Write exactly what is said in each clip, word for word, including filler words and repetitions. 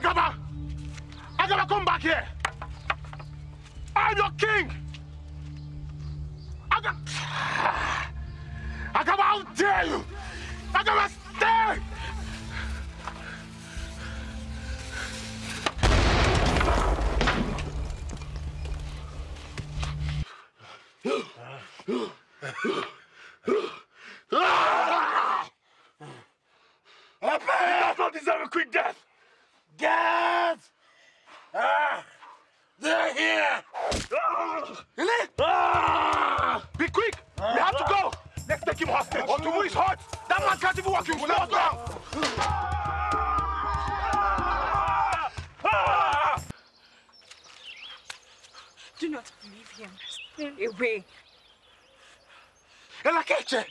Agaba! Agaba, come back here! I'm your king! Agaba! Agaba, how dare you! Agaba, stay! Does not deserve a quick death. Death! Ah, they're here. Ah. Be quick. Ah. We have to go. Let's take him hostage. Otubu is hot. That man can't even walk him. Slow down. Ah. Ah. Do not believe him. Stay away. Edache.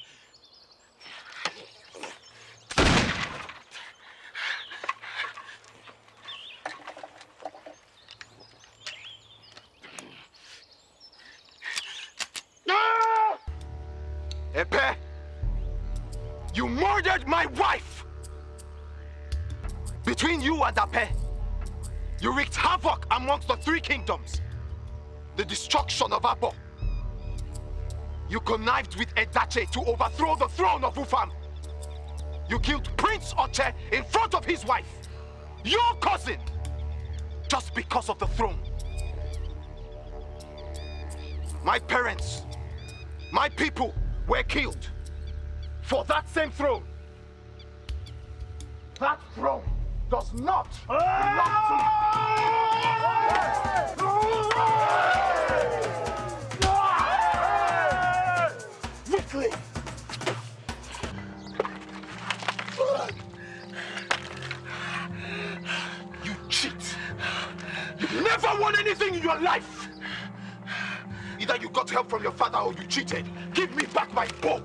Epe, you murdered my wife! Between you and Ape, you wreaked havoc amongst the three kingdoms. The destruction of Aba. You connived with Edache to overthrow the throne of Ufam. You killed Prince Oche in front of his wife, your cousin, just because of the throne. My parents, my people, were killed for that same throne. That throne does not belong to you. Quickly. You cheat. You never won anything in your life. Either you got help from your father or you cheated. Give me back my bow!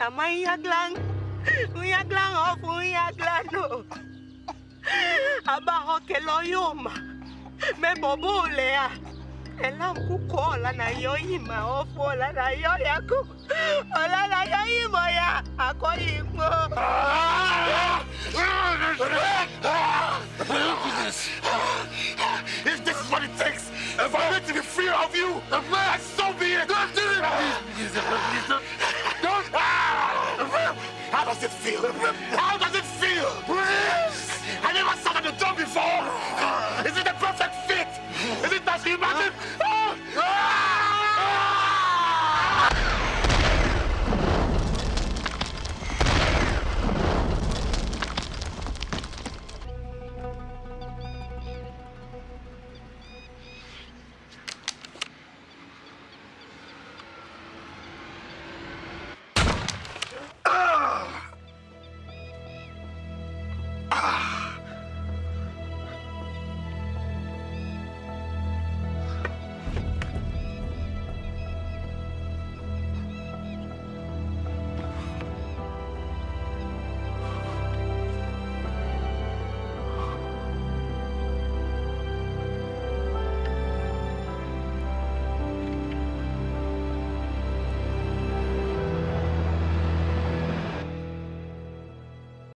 Tamaiya glang, uyaglang of uyaglasu. Aba ke loyoma me bobule a elam kukola na yoyima ofola na yoyaku ola na yoyima ya akoyimo if this is what it takes if I need to be free of you then so be it. Don't do it. Don't. How does it feel? How does